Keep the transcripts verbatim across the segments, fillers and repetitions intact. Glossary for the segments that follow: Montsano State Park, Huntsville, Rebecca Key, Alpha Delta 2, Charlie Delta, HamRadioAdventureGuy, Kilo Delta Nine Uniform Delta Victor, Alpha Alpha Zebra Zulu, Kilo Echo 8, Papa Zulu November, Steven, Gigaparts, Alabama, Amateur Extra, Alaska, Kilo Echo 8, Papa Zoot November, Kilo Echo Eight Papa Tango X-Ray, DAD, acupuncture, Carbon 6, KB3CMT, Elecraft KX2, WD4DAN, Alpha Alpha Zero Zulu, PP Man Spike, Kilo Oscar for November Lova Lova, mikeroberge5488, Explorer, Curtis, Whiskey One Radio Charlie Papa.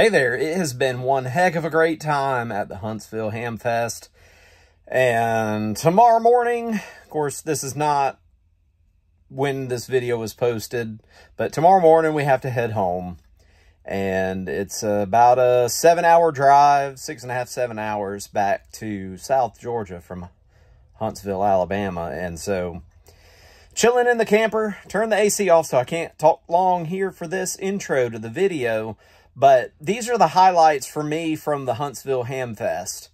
Hey there, it has been one heck of a great time at the Huntsville Hamfest, and tomorrow morning, of course, this is not when this video was posted, but tomorrow morning we have to head home, and it's about a seven-hour drive, six and a half, seven hours back to South Georgia from Huntsville, Alabama, and so chilling in the camper, turn the A C off so I can't talk long here for this intro to the video. But these are the highlights for me from the Huntsville Hamfest.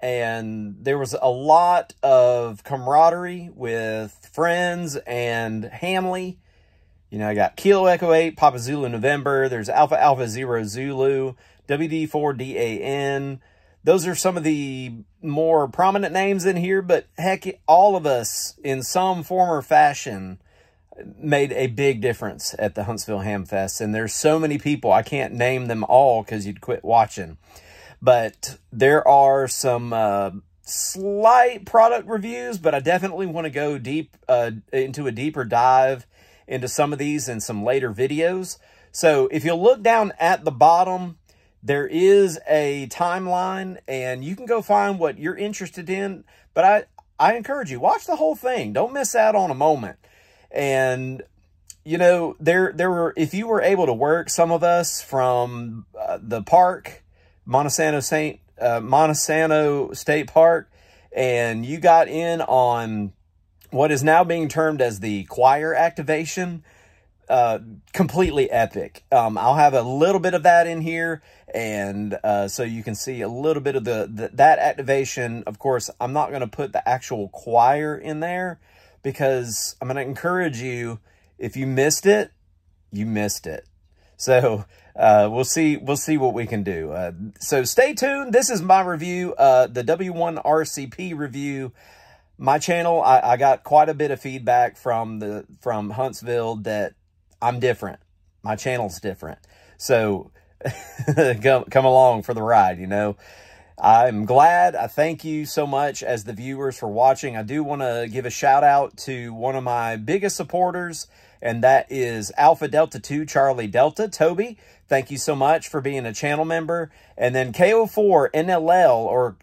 And there was a lot of camaraderie with friends and family. You know, I got Kilo Echo eight, Papa Zulu November. There's Alpha Alpha Zero Zulu, W D four D A N. Those are some of the more prominent names in here. But heck, all of us in some form or fashion made a big difference at the Huntsville Hamfest, and there's so many people I can't name them all because you'd quit watching. But there are some uh, slight product reviews, but I definitely want to go deep uh, into a deeper dive into some of these in some later videos. So if you'll look down at the bottom, there is a timeline, and you can go find what you're interested in. But I I encourage you, watch the whole thing. Don't miss out on a moment. And, you know, there there were, if you were able to work, some of us from uh, the park, Montsano Saint, uh, Montsano State Park, and you got in on what is now being termed as the choir activation, uh, completely epic. Um, I'll have a little bit of that in here, and uh, so you can see a little bit of the, the that activation. Of course, I'm not going to put the actual choir in there, because I'm going to encourage you, if you missed it, you missed it. So uh, we'll see we'll see what we can do. Uh, so stay tuned. This is my review, uh, the W one R C P review. My channel, I, I got quite a bit of feedback from the from Huntsville that I'm different. My channel's different. So come, come along for the ride, you know. I'm glad. I thank you so much as the viewers for watching. I do want to give a shout out to one of my biggest supporters, and that is Alpha Delta two, Charlie Delta, Toby. Thank you so much for being a channel member. And then K O four N L L, or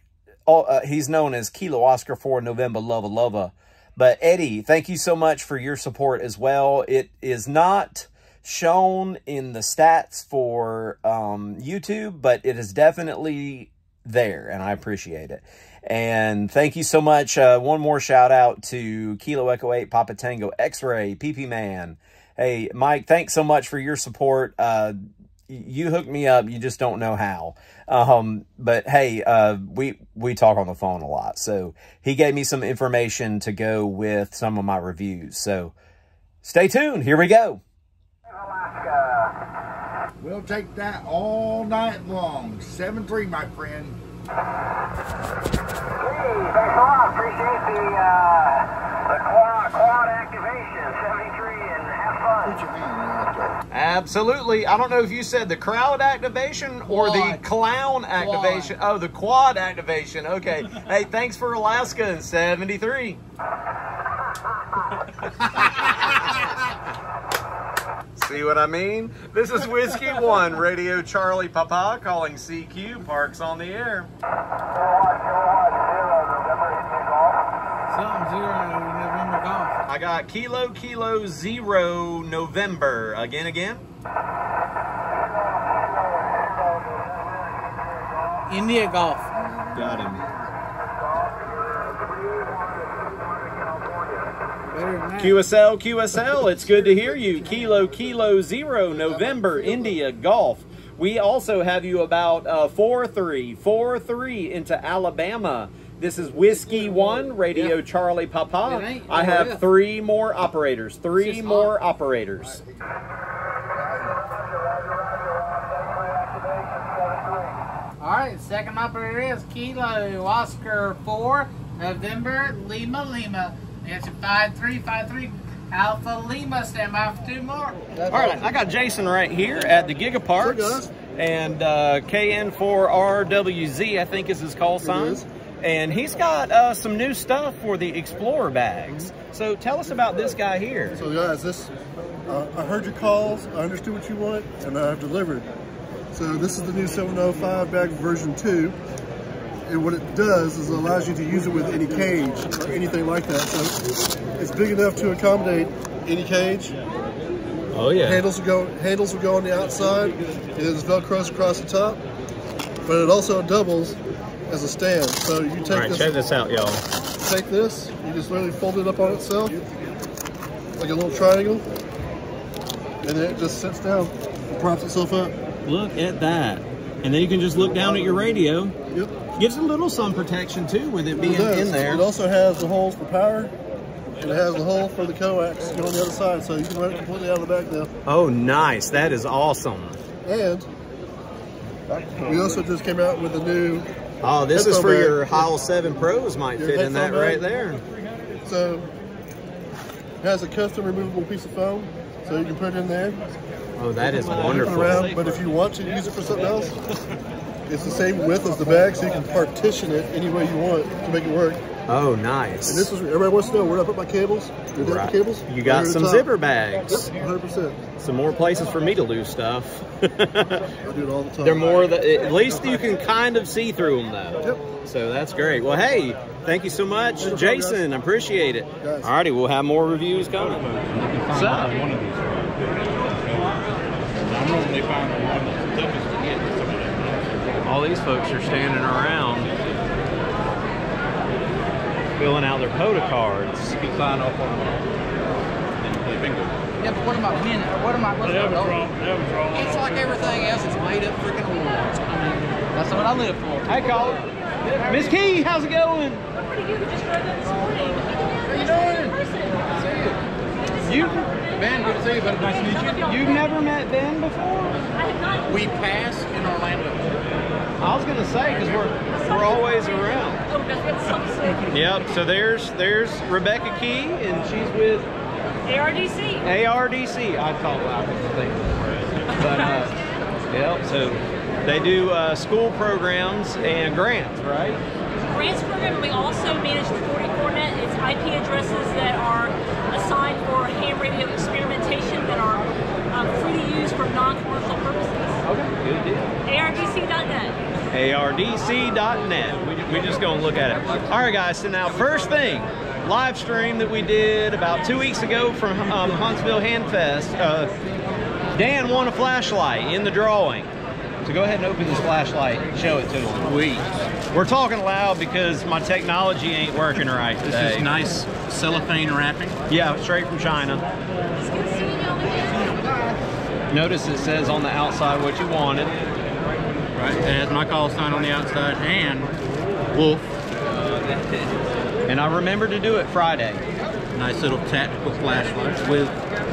uh, he's known as Kilo Oscar for November Lova Lova. But Eddie, thank you so much for your support as well. It is not shown in the stats for um, YouTube, but it is definitely there, and I appreciate it. And thank you so much. Uh, one more shout out to Kilo Echo eight, Papa Tango X-Ray, P P Man. Hey, Mike, thanks so much for your support. Uh, you hooked me up. You just don't know how. Um, but hey, uh, we, we talk on the phone a lot. So he gave me some information to go with some of my reviews. So stay tuned. Here we go. We'll take that all night long. seven three, my friend. Hey, thanks a lot. Appreciate the, uh, the quad, quad activation, seventy-three, and have fun. Put your hand right there. Absolutely. I don't know if you said the crowd activation or quad. The clown activation. Quad. Oh, the quad activation. Okay. Hey, thanks for Alaska and seventy-three. See what I mean? This is Whiskey One Radio Charlie Papa calling C Q Parks on the air. Something zero November golf. I got Kilo Kilo Zero November. Again, again. India golf. Got him. Q S L, Q S L, it's good to hear you. Kilo, Kilo, Zero, November, India, Golf. We also have you about uh, four three, four three into Alabama. This is Whiskey One, Radio yeah. Charlie Papa. I have three more operators, three more hot. operators. All right, second operator is Kilo, Oscar for November, Lima, Lima. It's a five three, five three, Alpha Lima, stand by for two more. All right, I got Jason right here at the Gigaparts, and uh, K N four R W Z, I think is his call sign. And he's got uh, some new stuff for the Explorer bags. So tell us about this guy here. So guys, this, uh, I heard your calls, I understood what you want, and I have delivered. So this is the new seven oh five bag version two. And what it does is it allows you to use it with any cage or anything like that. So it's big enough to accommodate any cage. Oh yeah. Handles will go handles will go on the outside. It is Velcro across the top. But it also doubles as a stand. So you take All right, this. Check this out, y'all. Take this. You just literally fold it up on itself, like a little triangle, and then it just sits down, and props itself up. Look at that. And then you can just look down at your radio. Yep. Gives a little sun protection too with it being it in there. It also has the holes for power. And it has a hole for the coax to go on the other side, so you can run it completely out of the back now. Oh, nice. That is awesome. And we also just came out with a new. Oh, this is for bag. Your Howell seven Pros might your fit in that bag. Right there. So it has a custom removable piece of foam, so you can put it in there. Oh, that is wonderful. Around, but if you want to use it for something else, it's the same width as the bag, so you can partition it any way you want to make it work. Oh, nice. And this is, everybody wants to know where I put my cables, your right. Different cables. You got some zipper bags. Yep, one hundred percent. Some more places for me to lose stuff. I do it all the time. They're more, the, at least you can kind of see through them though. Yep. So that's great. Well, hey, thank you so much, no Jason. I appreciate it. Guys. All righty, we'll have more reviews coming. What's up? One of these. I'm normally finding one that's toughest to get. All these folks are standing around. Filling out their POTA cards. You can sign off on them and play bingo. Yeah, but what about men? What am I? What's that? It it's like everything else. It's made up freaking awards. I mean, that's what I live for. Hey, caller. Miss Key, how's it going? I'm pretty good. We just rode up this morning. How you doing? See you. Ben, good to see you. But nice to meet you. You've never met Ben before? I have not. We passed in Orlando. I was gonna say because we're we're always around. Yep. So there's there's Rebecca Key, and she's with A R D C. A R D C. I call it out with the thing. But uh, yep. So they do uh, school programs and grants, right? Grants program. We also manage the forty-four net. It's I P addresses that are assigned for ham radio experimentation that are um, free to use for non-commercial purposes. Okay, good deal. A R D C dot net. A R D C dot net. We, we just gonna look at it. All right, guys, so now first thing, live stream that we did about two weeks ago from um, Huntsville Hamfest. Uh, Dan won a flashlight in the drawing. So go ahead and open this flashlight and show it to him. Sweet. We're talking loud because my technology ain't working right today. This is nice cellophane wrapping. Yeah, straight from China. It's good to see you over here. Notice it says on the outside what you wanted. Right, it has my call sign on the outside and Wolf. And I remember to do it Friday. Nice little tactical flashlight with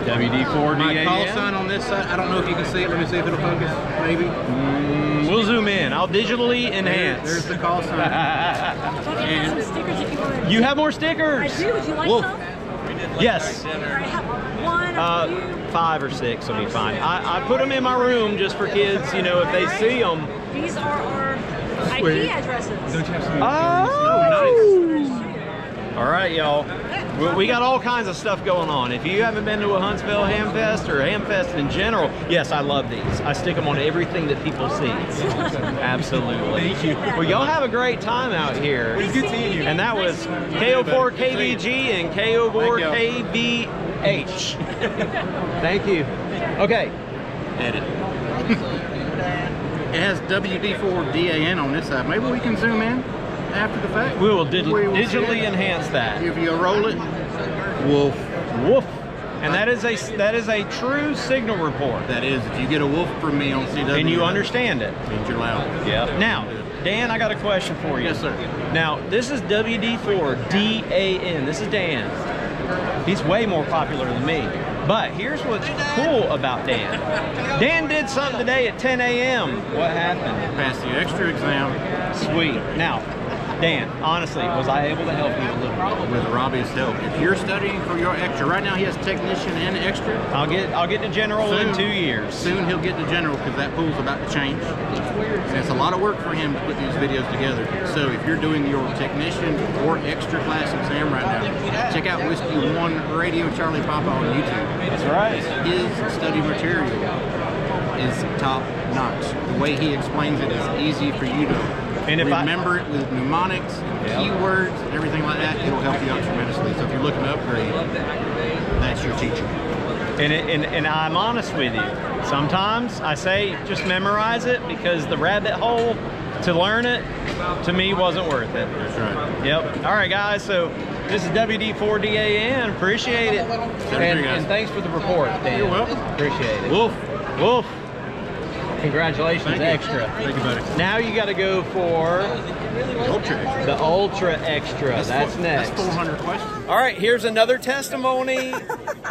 W D four D A N. My call sign on this side, I don't know if you can see it. Let me see if it'll focus, maybe. Mm, we'll zoom in. I'll digitally enhance. There's the call sign. And some stickers if you want. You have more stickers. I do. Would you like Wolf. Some? Yes. All right, I have one of you. Five or six will be fine. I, I put them in my room just for kids, you know, if they see them. These are our I P addresses. Oh, nice. All right, y'all. We, we got all kinds of stuff going on. If you haven't been to a Huntsville Hamfest or Hamfest in general, yes, I love these. I stick them on everything that people see. Absolutely. Thank you. Well, y'all have a great time out here. It's good seeing you. And that was K O four K B G and K O four K B H. H. Thank you. Okay. Edit. It has W D four D A N on this side. Maybe we can zoom in after the fact. We will, dig we will digitally enhance that. If you roll it, wolf, wolf, and that is a that is a true signal report. That is, if you get a wolf from me on C W, and you understand it, means you're loud. Yeah. Now, Dan, I got a question for you. Yes, sir. Now, this is W D four D A N. This is Dan. He's way more popular than me. But here's what's cool about Dan. Dan did something today at ten A M What happened? Passed the extra exam. Sweet. Now, Dan, honestly, was I able to help you a little bit? With Robbie's help. If you're studying for your extra, right now he has technician and extra. I'll get I'll get to general soon, in two years. Soon he'll get to general because that pool's about to change. And it's a lot of work for him to put these videos together. So if you're doing your technician or extra class exam right now, check out Whiskey One Radio Charlie Papa on YouTube. That's right. His study material is top notch. the way he explains it is easy for you to And if remember I, it with mnemonics, yeah. keywords, everything like that. It'll help you out tremendously. So if you're looking to upgrade, that's your teacher. And, it, and and I'm honest with you. Sometimes I say just memorize it because the rabbit hole to learn it to me wasn't worth it. That's right. Yep. All right, guys. So this is W D four D A N. Appreciate it. And, and thanks for the report, Dan. You're welcome. Appreciate it. Wolf. Wolf. Congratulations, Thank extra. You. Thank you, buddy. Now you got to go for the ultra, the ultra extra. That's, that's four, next. That's four hundred questions. All right, here's another testimony.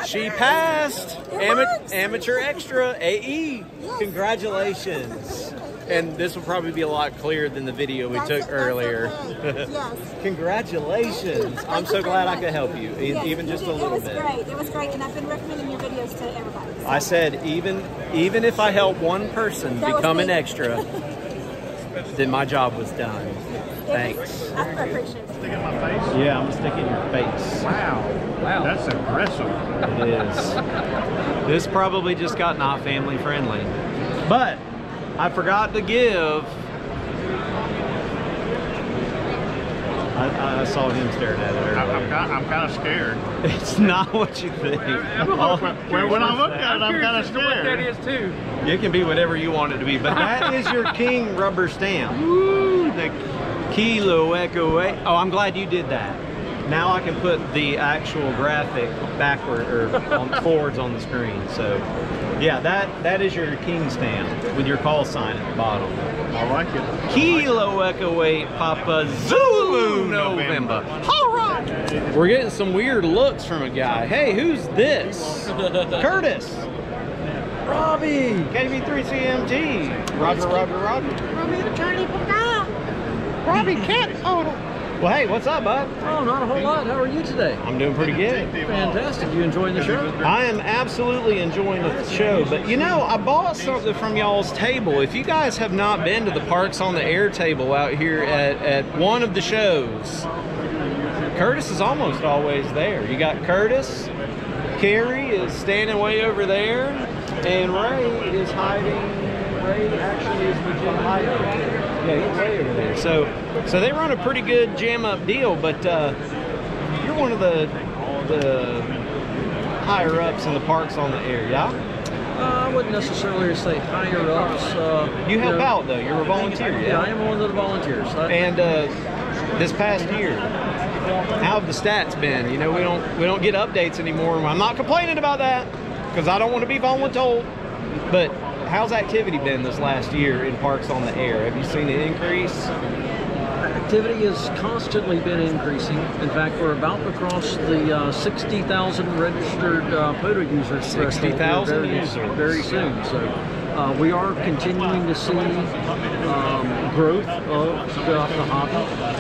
She passed Ama amateur extra A E. Congratulations. And this will probably be a lot clearer than the video we that's took a, earlier. Okay. Yes. Congratulations. I'm so glad I could help you, yes, even just a little bit. It was great. It was great, and I've been recommending your videos to everybody. So. I said, even even if I help one person that become an extra, then my job was done. Thanks. I appreciate it. Stick in my face? Yeah, I'm going to stick it in your face. Wow. Wow. That's aggressive. It is. This probably just got not family friendly. But I forgot to give. I, I saw him staring at it. I, I'm, kind, I'm kind of scared. It's not what you think. I'm oh, well, when I look at it, I'm kind of scared. That is too. It can be whatever you want it to be, but that is your king rubber stamp. Woo, the Kilo Echo eight. Oh, I'm glad you did that. Now I can put the actual graphic backward or on, forwards on the screen. So, yeah, that that is your king stamp with your call sign at the bottom. I like it. Kilo Echo eight Papa Zulu November. All right. We're getting some weird looks from a guy. Hey, who's this? Curtis. Robbie. K B three C M T. Roger, Roger, Roger. Robbie Cat Owner. Well, hey, what's up, bud? Oh, not a whole lot. How are you today? I'm doing pretty good. Fantastic. You enjoying the show? I am absolutely enjoying the show. But, you know, I bought something from y'all's table. If you guys have not been to the Parks on the Air table out here at, at one of the shows, Curtis is almost always there. You got Curtis. Carrie is standing way over there. And Ray is hiding. Ray actually is the gym hiding. Yeah, way over there. So, so they run a pretty good jam up deal. But uh, you're one of the the higher ups in the Parks on the Air, yeah? Uh, I wouldn't necessarily say higher ups. Uh, you help you know, out though. You're a volunteer. Yeah, yeah, I am one of the volunteers. I, and uh, this past year, how have the stats been? You know, we don't we don't get updates anymore. I'm not complaining about that because I don't want to be voluntold, but. How's activity been this last year in Parks on the Air? Have you seen an increase? Activity has constantly been increasing. In fact, we're about to cross the uh, sixty thousand registered uh, POTA users. sixty thousand users. Very soon. So uh, we are continuing to see um, growth of the, the hobby.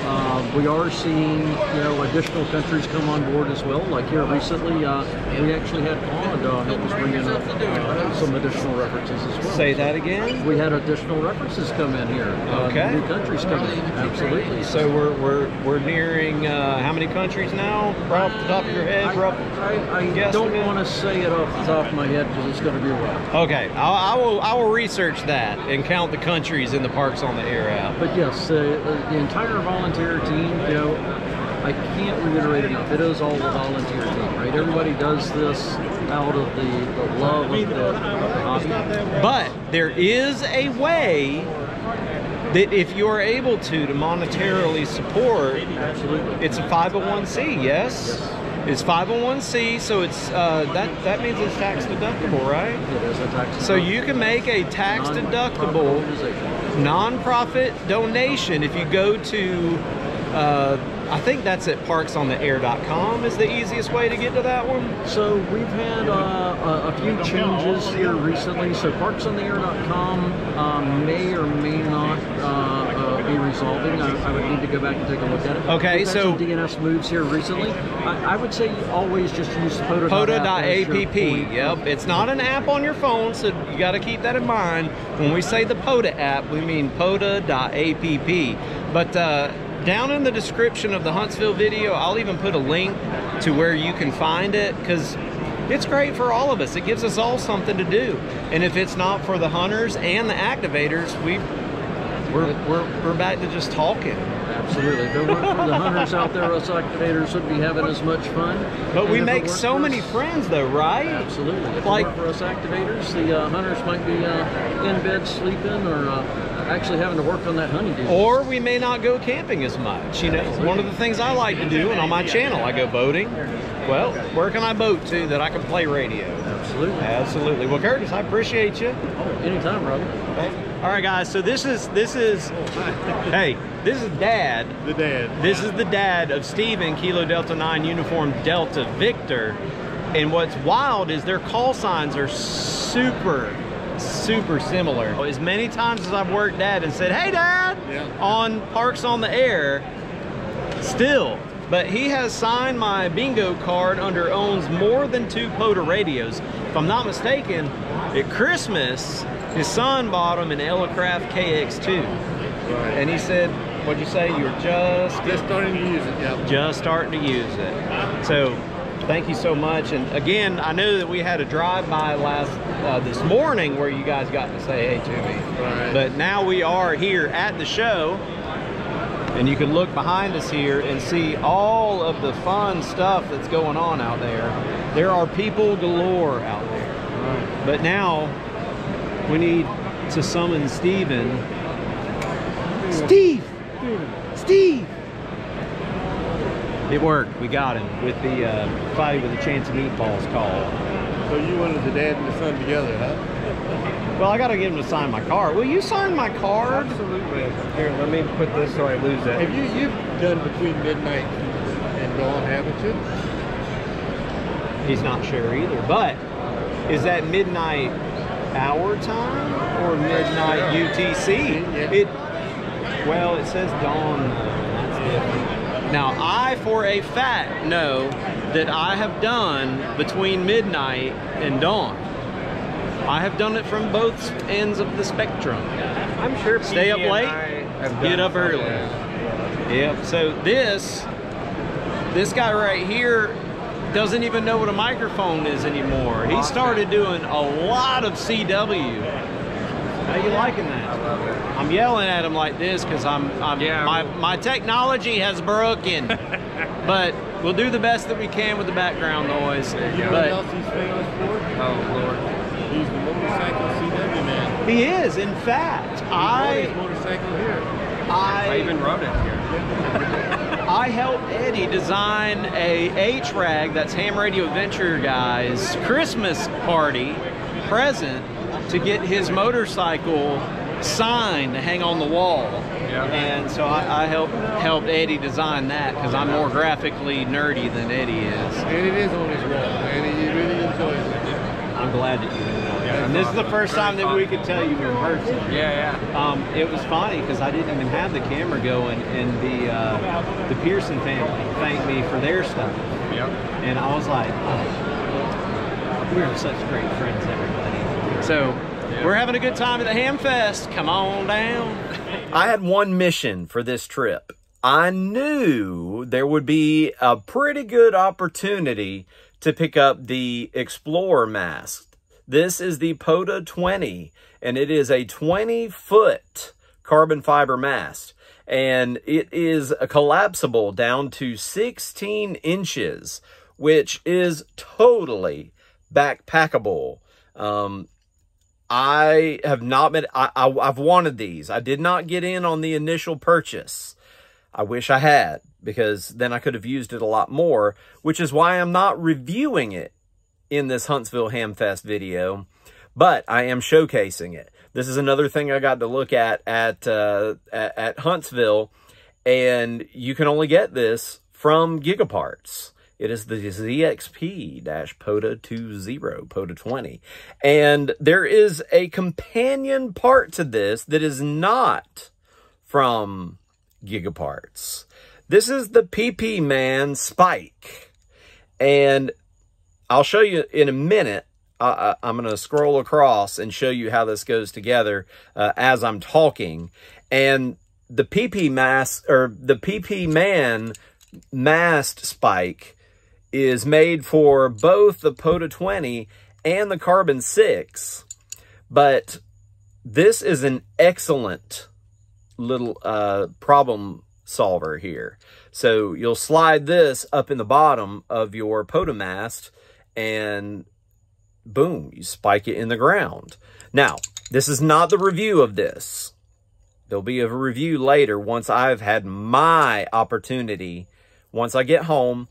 Uh, we are seeing, you know, additional countries come on board as well. Like here recently, uh, we actually had Pond uh, help us bring in a, uh, some additional references as well. Say that again? We had additional references come in here. Uh, okay. New countries come in. Absolutely. So we're we're we're nearing uh, how many countries now? Right off the top of your head, I, I, I don't want to say it off the top of my head because it's going to be a while. Okay, I'll, I will I will research that and count the countries in the Parks on the Air app. But yes, uh, the entire volunteer team, you know, I can't reiterate enough. It is all the volunteer team, right? Everybody does this out of the, the love of the hobby. But there is a way. That if you're able to to monetarily support, absolutely, it's a five oh one C, yes? yes? It's five oh one C, so it's uh, that that means it's tax deductible, right? It is a tax deductible. So you can make a tax deductible nonprofit donation if you go to. Uh, I think that's at parks on the air dot com is the easiest way to get to that one. So we've had uh, a few changes here recently. So parks on the air dot com um, may or may not uh, uh, be resolving. I, I would need to go back and take a look at it. Okay, we've so had some D N S moves here recently. I, I would say you always just use POTA dot app. POTA dot app. Yep, it's not an app on your phone, so you got to keep that in mind. When we say the POTA app, we mean POTA dot app. But uh, down in the description of the Huntsville video, I'll even put a link to where you can find it because it's great for all of us. It gives us all something to do. And if it's not for the hunters and the activators, we we're we're, we're back to just talking. Absolutely. If it weren't for the hunters out there, us activators would be having as much fun. But and we make so many us, friends, though, right? Absolutely. If like, it weren't for us activators, the uh, hunters might be uh, in bed sleeping or uh, actually having to work on that honeydew. Or we may not go camping as much. You know, absolutely. One of the things I like to do, and on my channel, I go boating. Well, where can I boat to that I can play radio? Absolutely. Absolutely. Well, Curtis, I appreciate you. Oh, anytime, brother. Okay. All right, guys. So this is this is hey, this is Dad. The Dad. This is the Dad of Steven, Kilo Delta Nine Uniform Delta Victor. And what's wild is their call signs are super, super similar. As many times as I've worked Dad and said, "Hey, Dad," yeah. on Parks on the Air, still. But he has signed my bingo card under owns more than two POTA radios. If I'm not mistaken, at Christmas, his son bought them an Elecraft K X two. Right. And he said, what'd you say? You were just... Just starting to use it, yeah. Just starting to use it. So, thank you so much. And again, I know that we had a drive-by last uh, this morning where you guys got to say hey to me. Right. But now we are here at the show. And you can look behind us here and see all of the fun stuff that's going on out there. There are people galore out there. Right. But now, we need to summon Steven. Steve! Steve! It worked. We got him with the uh, fighting with a chance of meatballs call. So you wanted the dad and the son together, huh? Well, I got to get him to sign my card. Will you sign my card? Absolutely. Here, let me put this so I lose it. Have you you've done between midnight and dawn, haven't you? He's not sure either. But is that midnight our time or midnight U T C? Yeah. It well, it says dawn. That's now I, for a fact, know that I have done between midnight and dawn. I have done it from both ends of the spectrum. I'm sure. P G Stay up late, get up early. That. Yep. So this this guy right here doesn't even know what a microphone is anymore. He started doing a lot of C W. How you liking that? I love it. I'm yelling at him like this because I'm, I'm yeah, my, my technology has broken. But we'll do the best that we can with the background noise. You know what else he's famous for? Oh, Lord. He's the motorcycle C W man. He is, in fact. He I rode his motorcycle here. I, I even rode it here. I helped Eddie design a H RAG, that's Ham Radio Adventure Guys, Christmas party present to get his motorcycle sign to hang on the wall. Yeah. And so I, I helped helped Eddie design that because I'm more graphically nerdy than Eddie is. And it is on his wall, and he really enjoys it. I'm glad that you enjoyed it. Yeah, and this awesome. Is the first time that we could tell you in person. Yeah, yeah. Um, it was funny because I didn't even have the camera going, and the uh, the Pearson family thanked me for their stuff. Yep. And I was like, oh, we're such great friends, everybody. So yeah. We're having a good time at the Hamfest. Come on down. I had one mission for this trip. I knew there would be a pretty good opportunity to pick up the Explorer mask. This is the POTA twenty, and it is a twenty foot carbon fiber mast, and it is a collapsible down to sixteen inches, which is totally backpackable. Um, I have not been, I, I, I've wanted these. I did not get in on the initial purchase. I wish I had, because then I could have used it a lot more, which is why I'm not reviewing it in this Huntsville Hamfest video, but I am showcasing it. This is another thing I got to look at at, uh, at at Huntsville, and you can only get this from Gigaparts. It is the Z X P POTA twenty, and there is a companion part to this that is not from Gigaparts. This is the P P Man Spike, and I'll show you in a minute. Uh, I'm going to scroll across and show you how this goes together uh, as I'm talking. And the P P mass or the P P man mast spike is made for both the POTA twenty and the Carbon six, but this is an excellent little uh, problem solver here. So you'll slide this up in the bottom of your POTA mast and boom, you spike it in the ground. Now, this is not the review of this. There'll be a review later once I've had my opportunity, once I get home,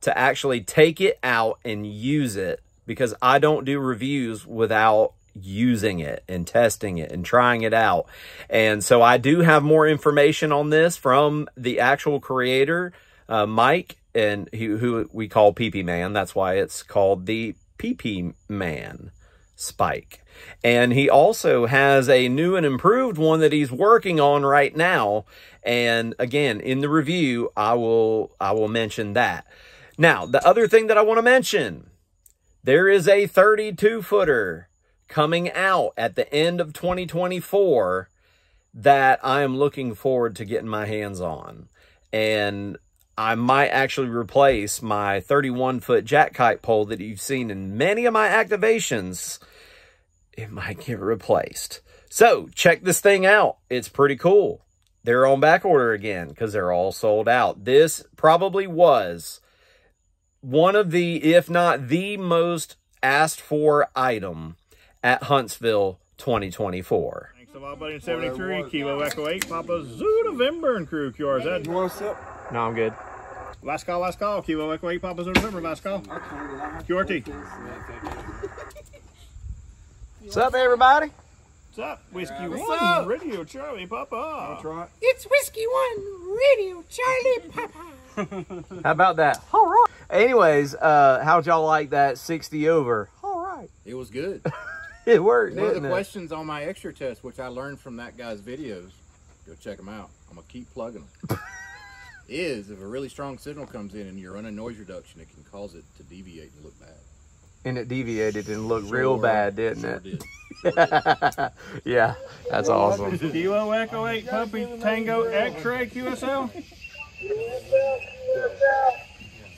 to actually take it out and use it, because I don't do reviews without using it and testing it and trying it out. And so I do have more information on this from the actual creator, uh, Mike, and who, who we call P P Man. That's why it's called the P P Man Spike. And he also has a new and improved one that he's working on right now. And again, in the review, I will, I will mention that. Now, the other thing that I want to mention, there is a thirty-two footer coming out at the end of twenty twenty-four that I am looking forward to getting my hands on. And I might actually replace my thirty-one foot Jack Kite pole that you've seen in many of my activations. It might get replaced. So check this thing out. It's pretty cool. They're on back order again because they're all sold out. This probably was one of the, if not the most asked for item at Huntsville twenty twenty-four. Thanks a lot, buddy. seventy-three, Kilo Echo eight, Papa Zoot November and crew, Q R Z. You want a sip? No, I'm good. Last call, last call. Kilo Echo eight, Papa Zoot November, last call. Q R T. What's up, everybody? What's up, Whiskey One Radio Charlie Papa? That's right. It's Whiskey One Radio Charlie Papa. How about that? All right. Anyways, uh, how'd y'all like that sixty over? All right. It was good. It worked. One of the questions on my extra test, which I learned from that guy's videos, go check them out. I'm gonna keep plugging them. Is if a really strong signal comes in and you're running noise reduction, it can cause it to deviate and look bad. And it deviated and looked sure, real bad, didn't sure it? Did. Sure did. Yeah, that's well, awesome. Kilo Echo eight Puppy Tango X-Ray Q S L?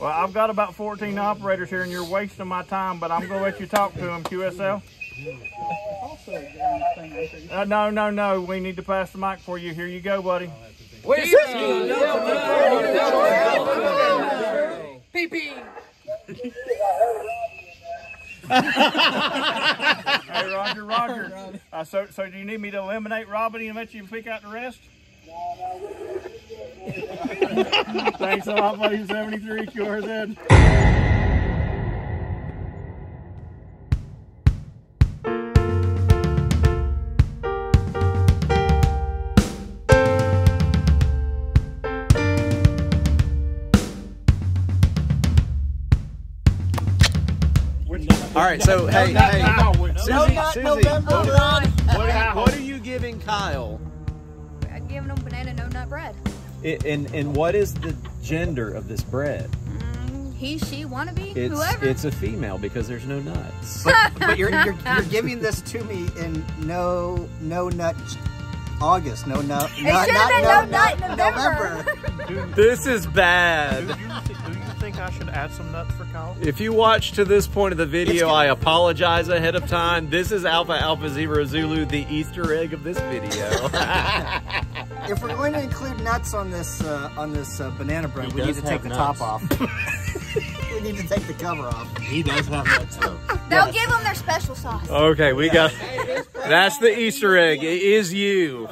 Well, I've got about fourteen operators here, and you're wasting my time, but I'm going to let you talk to them, Q S L. Uh, no, no, no. We need to pass the mic for you. Here you go, buddy. Pee-pee. Hey, Roger, Roger. Uh, so, so do you need me to eliminate Robin and let you pick out the rest? Thanks a lot, buddy. seventy-three Q R Z. All right, so, hey, no, hey, no, no, Susie, no, no, Susie, no, no, no, what, no, what, no. what are you giving Kyle? I'm giving him banana no nut bread. It, and and what is the gender of this bread? Mm, he, she, wannabe, it's, whoever. It's a female because there's no nuts. But, but you're, you're, you're giving this to me in no no nut August, no nut. It not, should have been no, no nut, nut November. November. This is bad. I should add some nuts for Kyle. If you watch to this point of the video, I apologize ahead of time. This is Alpha Alpha Zebra Zulu, the Easter egg of this video. If we're going to include nuts on this uh, on this uh, banana bread, he we need to take the nuts. top off. We need to take the cover off. He does have nuts though. They'll yes. give them their special sauce. Okay, we yeah. got. That's the Easter egg. It is you.